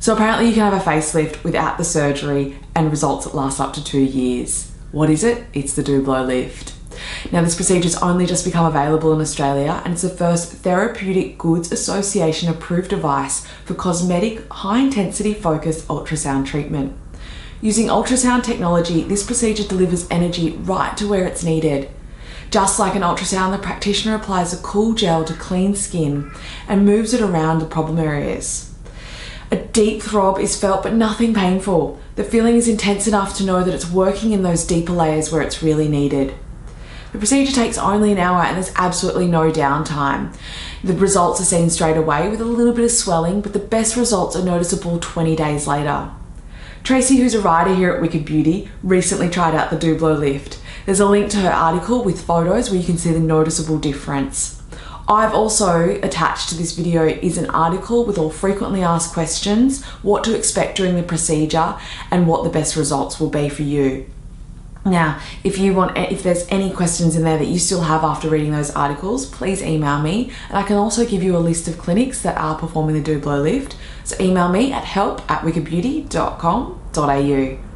So apparently you can have a facelift without the surgery and results that last up to 2 years. What is it? It's the Doublo Lift. Now, this procedure's only just become available in Australia, and it's the first Therapeutic Goods Association approved device for cosmetic, high-intensity focused ultrasound treatment. Using ultrasound technology, this procedure delivers energy right to where it's needed. Just like an ultrasound, the practitioner applies a cool gel to clean skin and moves it around the problem areas. A deep throb is felt, but nothing painful. The feeling is intense enough to know that it's working in those deeper layers where it's really needed. The procedure takes only an hour and there's absolutely no downtime. The results are seen straight away with a little bit of swelling, but the best results are noticeable 20 days later. Tracy, who's a writer here at Wicked Beauty, recently tried out the Doublo Lift. There's a link to her article with photos where you can see the noticeable difference. I've also attached to this video is an article with all frequently asked questions, what to expect during the procedure, and what the best results will be for you. Now, if there's any questions in there that you still have after reading those articles, please email me, and I can also give you a list of clinics that are performing the Doublo Lift. So email me at help@wickedbeauty.com.au.